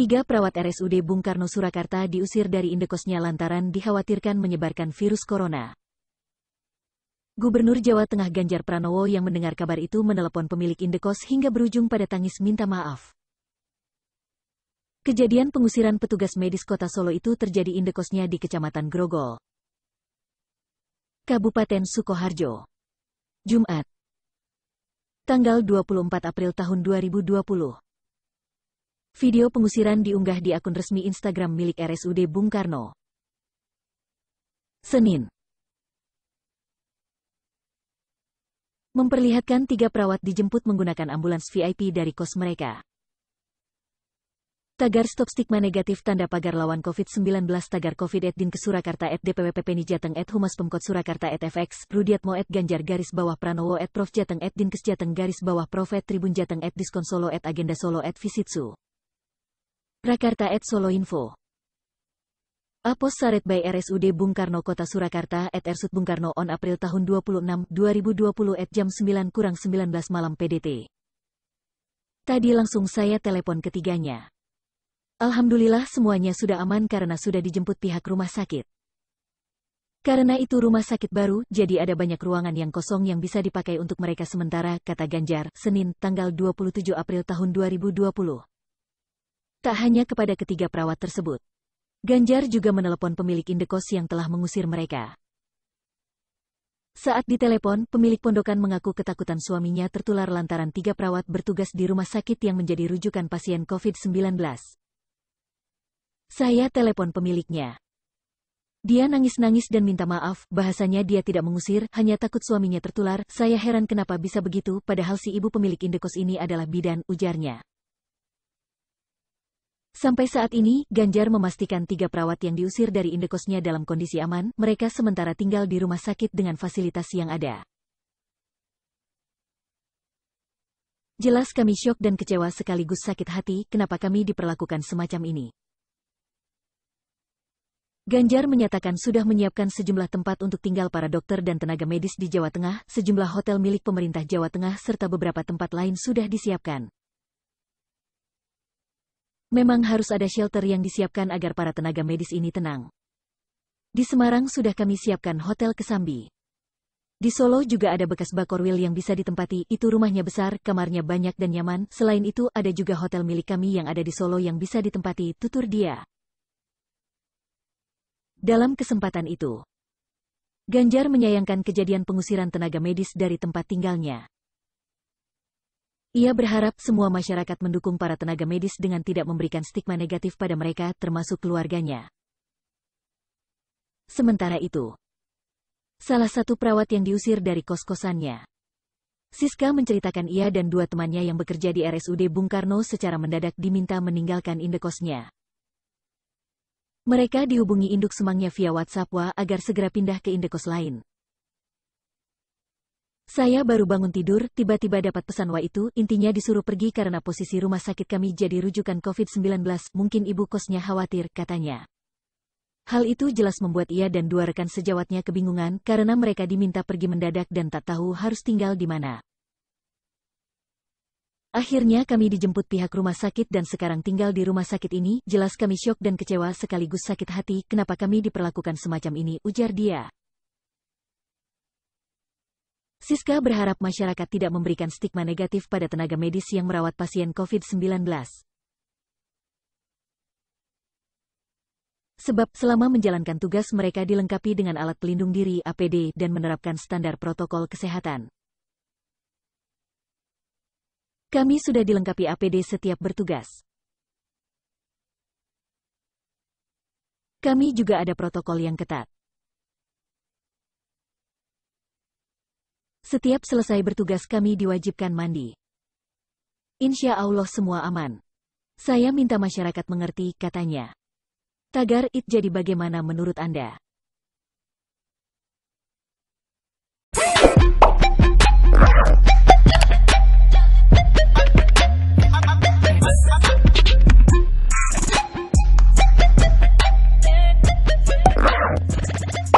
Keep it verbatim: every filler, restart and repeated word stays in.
Tiga perawat R S U D Bung Karno Surakarta diusir dari indekosnya lantaran dikhawatirkan menyebarkan virus corona. Gubernur Jawa Tengah Ganjar Pranowo yang mendengar kabar itu menelepon pemilik indekos hingga berujung pada tangis minta maaf. Kejadian pengusiran petugas medis kota Solo itu terjadi indekosnya di Kecamatan Grogol, Kabupaten Sukoharjo, Jumat, tanggal dua puluh empat April tahun dua ribu dua puluh. Video pengusiran diunggah di akun resmi Instagram milik R S U D Bung Karno. Senin. Memperlihatkan tiga perawat dijemput menggunakan ambulans V I P dari kos mereka. Tagar stop stigma negatif tanda pagar lawan COVID sembilan belas. Tagar COVID at Dinkes Surakarta at D P W P P N I Jateng at Humas Pemkot Surakarta at F X Rudiatmo at Ganjar garis bawah Pranowo at Prof Jateng at Dinkes Jateng garis bawah Prof at Tribun Jateng at Diskon Solo at Agenda Solo at Visitsu Rakarta at Solo Info. Apos Saret by R S U D Bung Karno Kota Surakarta at R S U D Bung Karno on April tahun dua puluh enam dua ribu dua puluh at jam sembilan kurang sembilan belas malam P D T. Tadi langsung saya telepon ketiganya. Alhamdulillah semuanya sudah aman karena sudah dijemput pihak rumah sakit. Karena itu rumah sakit baru, jadi ada banyak ruangan yang kosong yang bisa dipakai untuk mereka sementara, kata Ganjar, Senin, tanggal dua puluh tujuh April tahun dua ribu dua puluh. Tak hanya kepada ketiga perawat tersebut, Ganjar juga menelepon pemilik indekos yang telah mengusir mereka. Saat ditelepon, pemilik pondokan mengaku ketakutan suaminya tertular lantaran tiga perawat bertugas di rumah sakit yang menjadi rujukan pasien COVID sembilan belas. Saya telepon pemiliknya. Dia nangis-nangis dan minta maaf, bahasanya dia tidak mengusir, hanya takut suaminya tertular. Saya heran kenapa bisa begitu, padahal si ibu pemilik indekos ini adalah bidan, ujarnya. Sampai saat ini, Ganjar memastikan tiga perawat yang diusir dari indekosnya dalam kondisi aman, mereka sementara tinggal di rumah sakit dengan fasilitas yang ada. Jelas kami syok dan kecewa sekaligus sakit hati, kenapa kami diperlakukan semacam ini. Ganjar menyatakan sudah menyiapkan sejumlah tempat untuk tinggal para dokter dan tenaga medis di Jawa Tengah, sejumlah hotel milik pemerintah Jawa Tengah serta beberapa tempat lain sudah disiapkan. Memang harus ada shelter yang disiapkan agar para tenaga medis ini tenang. Di Semarang sudah kami siapkan hotel Kesambi. Di Solo juga ada bekas bakorwil yang bisa ditempati, itu rumahnya besar, kamarnya banyak dan nyaman. Selain itu ada juga hotel milik kami yang ada di Solo yang bisa ditempati, tutur dia. Dalam kesempatan itu, Ganjar menyayangkan kejadian pengusiran tenaga medis dari tempat tinggalnya. Ia berharap semua masyarakat mendukung para tenaga medis dengan tidak memberikan stigma negatif pada mereka, termasuk keluarganya. Sementara itu, salah satu perawat yang diusir dari kos-kosannya, Siska, menceritakan ia dan dua temannya yang bekerja di R S U D Bung Karno secara mendadak diminta meninggalkan indekosnya. Mereka dihubungi induk semangnya via WhatsApp W A agar segera pindah ke indekos lain. Saya baru bangun tidur, tiba-tiba dapat pesan W A itu, intinya disuruh pergi karena posisi rumah sakit kami jadi rujukan COVID sembilan belas, mungkin ibu kosnya khawatir, katanya. Hal itu jelas membuat ia dan dua rekan sejawatnya kebingungan, karena mereka diminta pergi mendadak dan tak tahu harus tinggal di mana. Akhirnya kami dijemput pihak rumah sakit dan sekarang tinggal di rumah sakit ini, jelas kami syok dan kecewa sekaligus sakit hati, kenapa kami diperlakukan semacam ini, ujar dia. Siska berharap masyarakat tidak memberikan stigma negatif pada tenaga medis yang merawat pasien COVID sembilan belas. Sebab selama menjalankan tugas mereka dilengkapi dengan alat pelindung diri A P D dan menerapkan standar protokol kesehatan. Kami sudah dilengkapi A P D setiap bertugas. Kami juga ada protokol yang ketat. Setiap selesai bertugas kami diwajibkan mandi. Insya Allah semua aman. Saya minta masyarakat mengerti, katanya. Tagar it jadi bagaimana menurut Anda?